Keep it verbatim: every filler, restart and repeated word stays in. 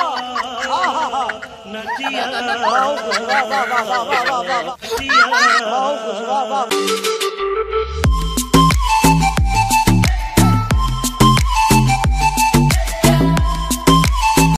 نتيا